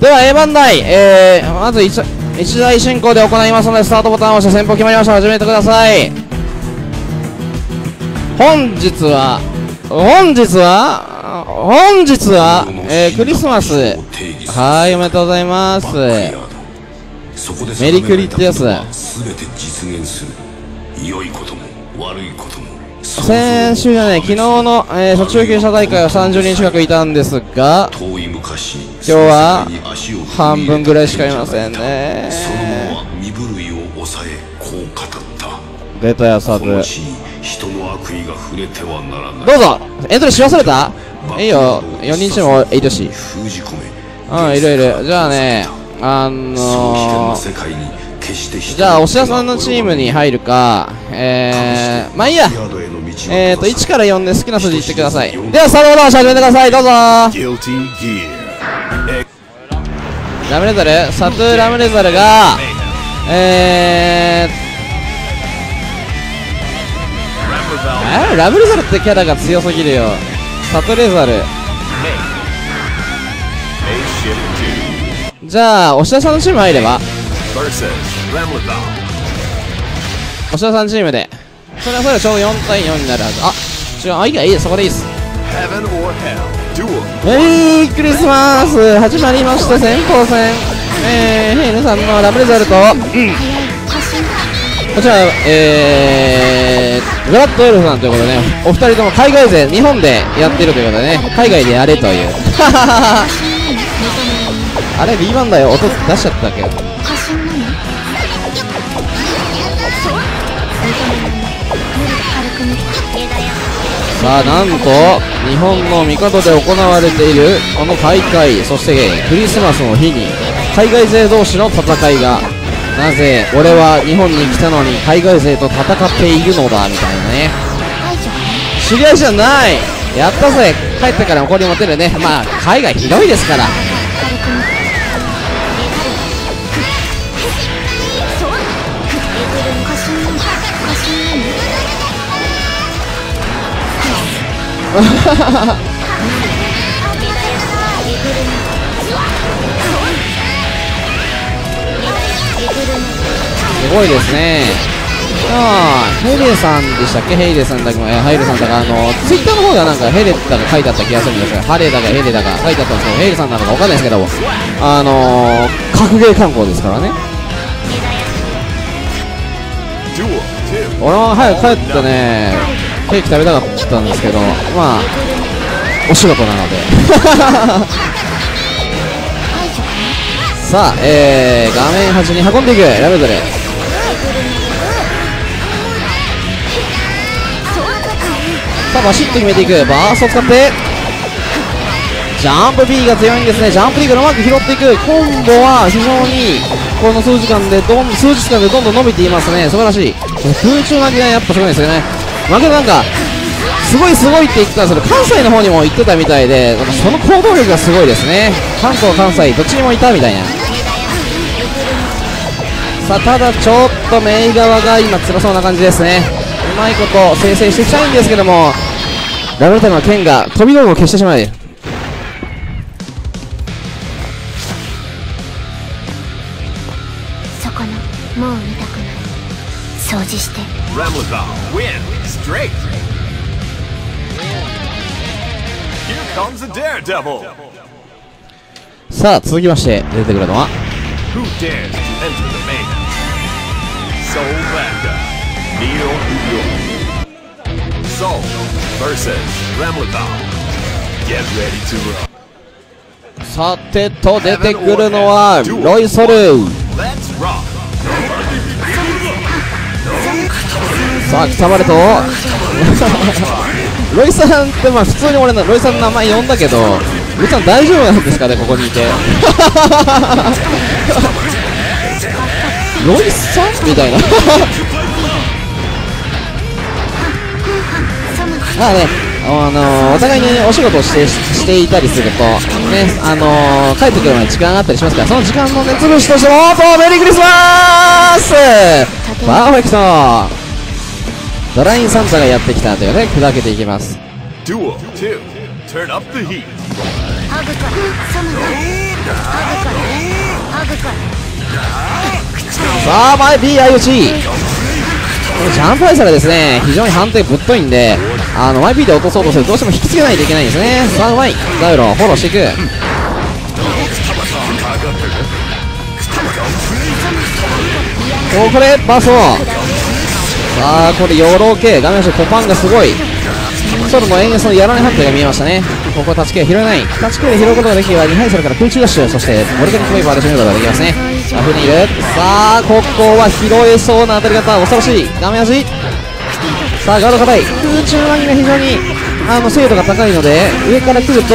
では A 番台、まず一台進行で行いますので、スタートボタンを押して先方決まりました。始めてください。本日は、クリスマス。はい、おめでとうございます。メリクリってやつ。先週じゃない、昨日の、初中級者大会は30人近くいたんですが、今日は半分ぐらいしかいませんね。出たよ、サブ。どうぞ、エントリーし忘れた？いいよ、4人チームいるし。うん、いるいる。じゃあね、じゃあ、押田さんのチームに入るか、まあいいや。1から4で好きな数字言ってください。では、スタートボタンを押して始めてください。どうぞー。ラムレザル、サトゥーラムレザルが、ラムレザルってキャラが強すぎるよ。サトゥレザル。じゃあ、押田さんのチーム入れば押田さんチームでそれはそれはちょうど4対4になるはず。あ、違う、あ、いいか、いいです、そこでいいです。メリークリスマス始まりました。先鋒戦、ヘイルさんのラブレザルと、こちら、ブラッドエルフさんということでね、お二人とも海外勢、日本でやってるということでね、海外でやれというあれ B 番だよ、音出しちゃったっけ。さあ、なんと日本の帝で行われているこの大会、そしてクリスマスの日に海外勢同士の戦いが、なぜ俺は日本に来たのに海外勢と戦っているのだみたいなね。知り合いじゃない、やったぜ、帰ってから誇り持てるね。まあ海外広いですから。すごいですね。ヘイレさんでしたっけ、ヘイレさんだけ、ハイレさんだか、ツイッターの方ではなんかヘイレだか書いてあった気がするんですが、ハレだかヘイレだか書いてあったんですけど、ヘイレさんなのかわかんないですけど、格ゲー観光ですからね。俺も早く帰ってね、ケーキ食べたかったんですけど、まあお仕事なのでさあ、画面端に運んでいくラブドル。さあ、バシッと決めていく。バースト使ってジャンプ B が強いんですね。ジャンプ B からうまく拾っていく。今度は非常にこの数日間でどんどん伸びていますね。素晴らしい。空中投げね、やっぱすごいですよね。負けたなんか、すごいすごいって言ってたんですけど、関西の方にも行ってたみたいで、その行動力がすごいですね。関東、関西、どっちにもいたみたいな。さあ、ただちょっとメイ側が今辛そうな感じですね。うまいこと生成していきたいんですけども、ラブルタイムの剣が飛び道具を消してしまう。もう見たくない。掃除して。さあ、続きまして出てくるのはさてと出てくるのはロイソル。さあ、北丸とロイさんって、まあ普通に俺のロイさんの名前呼んだけど、ロイさん大丈夫なんですかね、ここにいてロイさんみたいなまあね、お互いにお仕事をしていたりするとね、帰ってくるまで時間があったりしますから、その時間のねつぶしとしても、おっと、メリークリスマスパーフェクトドラインサンタがやってきたというね、砕けていきます。さあ前 B、IoT ジャンプアイサラですね、非常に判定ぶっといんで、前 B で落とそうとするとどうしても引きつけないといけないんですね。さあうまいザウロフォローしていく。おこれバースト、さあこれ養老系画面下コパンがすごい。ソルも円安のやらない判定が見えましたね。ここはタッチ系は拾えない、タッチ系で拾うことができれば2敗するから空中ダッシュ、そして森田に組めば始めることができますね。ラフにいる、さあここは拾えそうな当たり方、恐ろしい画面足、さあガード硬い、空中の波が非常に精度が高いので上から来ると投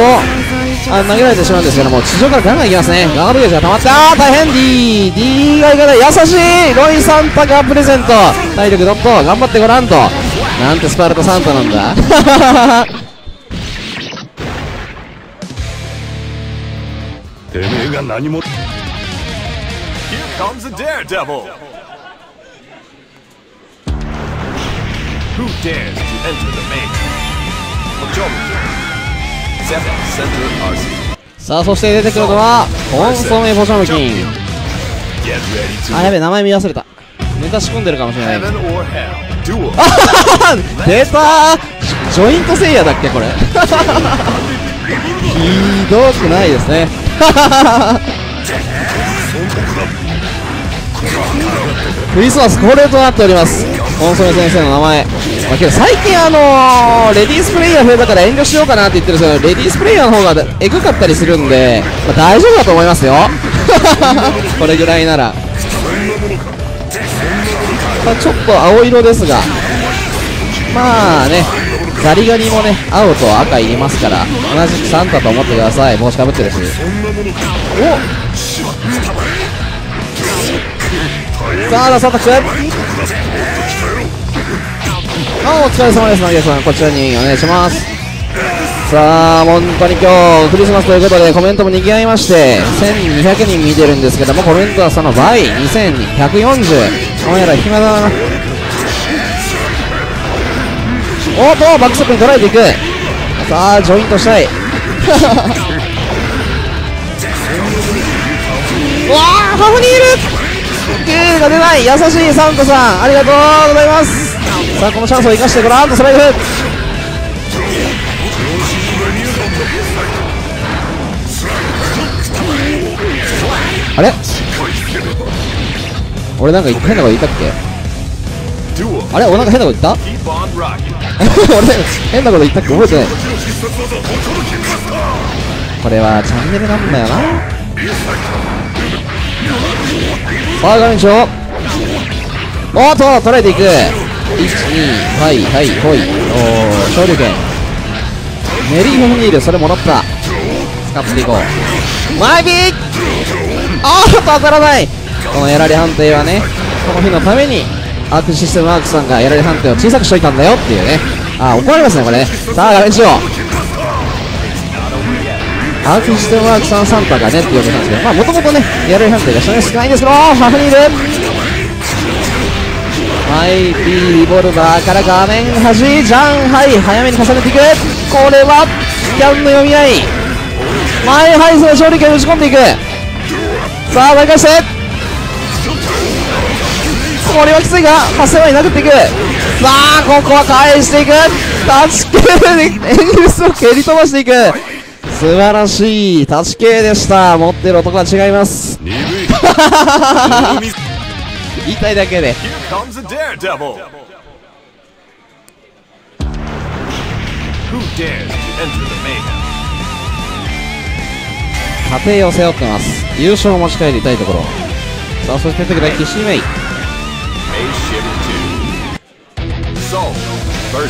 げられてしまうんですけども、地上からガンガンいきますね。ガードゲージが溜まって大変 D がいかない、優しいロイサンタがプレゼント、体力ドット頑張ってごらんと、なんてスパルタサンタなんだてめえが何も Here comes the daredevil who dares to enter the mainさあそして出てくるのはコンソメポジョムキン、あやべ名前見忘れた、ネタ仕込んでるかもしれない出たジョイントセイヤだっけこれひどくないですねクリスマス恒例となっておりますコンソメ先生の名前、まあ、けど最近レディースプレイヤー増えたから遠慮しようかなって言ってるんですけど、レディースプレイヤーの方がエグかったりするんで、まあ、大丈夫だと思いますよこれぐらいなら、まあ、ちょっと青色ですが、まあねザリガニもね青と赤いりますから、同じくサンタと思ってください、帽子かぶってるし。おさあラストアタック、お疲れ様です、マギアさんこちらにお願いします。さあ本当に今日クリスマスということでコメントも賑わいまして、1200人見てるんですけども、コメントはその倍2140、どうやら暇だな。おっとバックストップに取られていく、さあジョイントしたいうわーハフにいる Q が出ない、優しいサンタさんありがとうございます。さあこのチャンスを生かしてごらんとスライド、あれ俺なんか変なこと言ったっけ、あれおなんか変なこと言った俺変なこと言ったっけ覚えてない。これはチャンネルなんだよな。さあ画面上おっと捉えていく、12はいはいほい、お昇竜拳メリーフォンニール、それもらった、使っていこう前ビー、おっと当たらない、このやられ判定はねこの日のためにアークシステムワークさんがやられ判定を小さくしといたんだよっていうね、あ怒られますねこれね。さあ画面上アークシステムワークさんサンタがねって呼んでたんですけど、まあもともとねやられ判定が非常に少ないんですけど、ハフニールマイビーリボルバーから画面端ジャンハイ早めに重ねていく、これはスキャンの読み合い、前ハイスの勝利権を打ち込んでいく、さあ巻き返してこれはきついが8000枚殴っていく、さあここは返していく、タチ系でエングルスを蹴り飛ばしていく、素晴らしいタチ系でした、持ってる男は違います言いたいだけで家庭を背負ってます、優勝を持ち帰りたいところ。さあそして出てくる岸井メイ、さあ空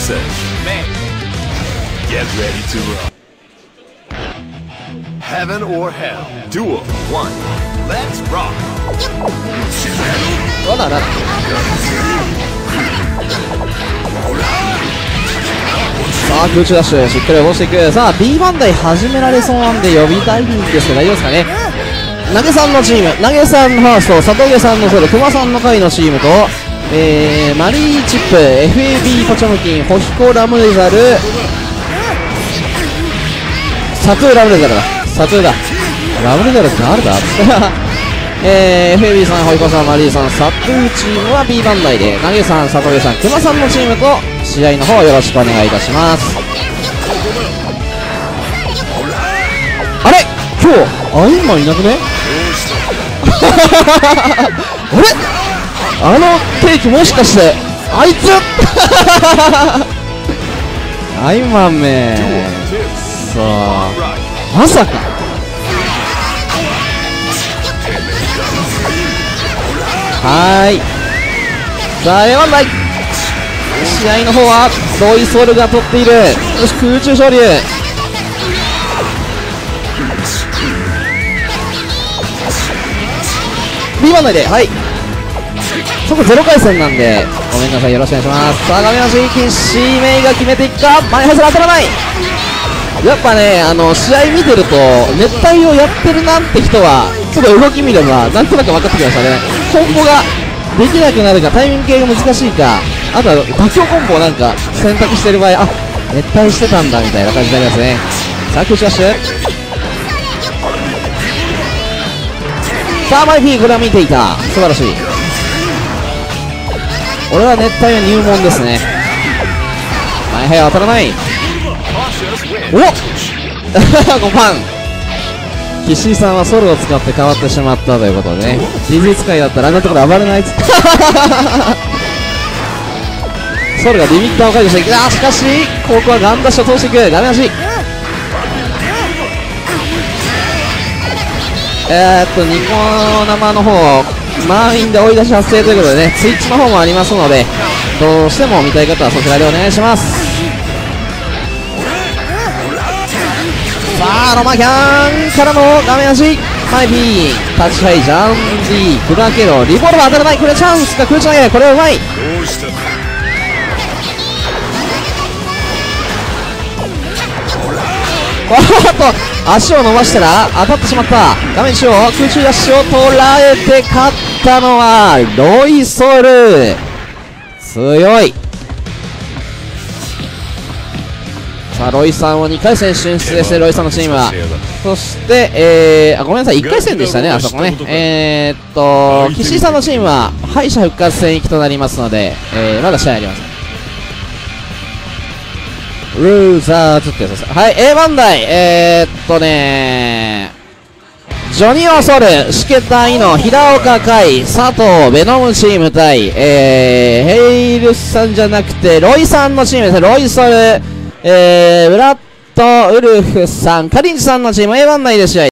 中ダッシュしっかり落としていく、さあ B 番台始められそうなんで呼びたいんですけど大丈夫ですかね。投げさんのチーム、投げさんのファースト、里毛さんのソロ、熊さんの会のチームと、マリーチップ、FAB ポチョムキン、ホヒコラムレザル、サトゥーラムレザルだ、ラムレザルって誰だ FAB さん、ホイコさん、マリーさん、サップーチームは B 番台で、ナギさん、里部さん、クマさんのチームと試合の方よろしくお願いいたします。あれ今日アインマンいなくねあれケーキもしかしてあいつアインマンめさあまさかはいさあ、A1台試合の方はドイソールが取っている。よし、空中昇竜B 番台で、はいそこ0回戦なんでごめんなさい、よろしくお願いします。さあ、画面端一気に C メイが決めていくか。前ハズル当たらない。やっぱね、試合見てると熱帯をやってるなんて人はちょっと動き見ればなんとなく分かってきましたね。コンボができなくなるか、タイミング系が難しいか、あとは妥協コンボをなんか選択してる場合、あ熱帯してたんだみたいな感じになりますね。さあ、空中ダッシュ。さあ、マイフィー、これは見ていた。素晴らしい。俺は熱帯は入門ですね。マイフィーは当たらない。おっ5番岸井さんはソルを使って変わってしまったということでね、DV 使いだったらあんなところ暴れないっつってソルがリミッターを解除していく。あーしかしここはガンダッシュを通していく。ダメ出しニコ生の方満員で追い出し発生ということでね、ツイッチの方もありますので、どうしても見たい方はそちらでお願いします。さあ、ロマキャンからのダメ出し。マイピータッチハイジャンディークラケロリボルバー当たらない。これチャンスか、空中投げ、これはうまい。おっと足を伸ばしたら当たってしまった。画面中央空中ダッシュを捉えて勝ったのはロイソル、強い。さあ、ロイさんを2回戦進出ですね、ロイさんのチームは。そして、ごめんなさい、1回戦でしたね、あそこね。岸井さんのチームは敗者復活戦行きとなりますので、まだ試合ありません。ルーザーズってやつです。はい、A 番台、ジョニオソル、シケタイノ、平岡海、佐藤、ベノムチーム対、ヘイルスさんじゃなくて、ロイさんのチームですね、ロイソル。ブラッドウルフさん、カリンジさんのチーム A 番内で試合。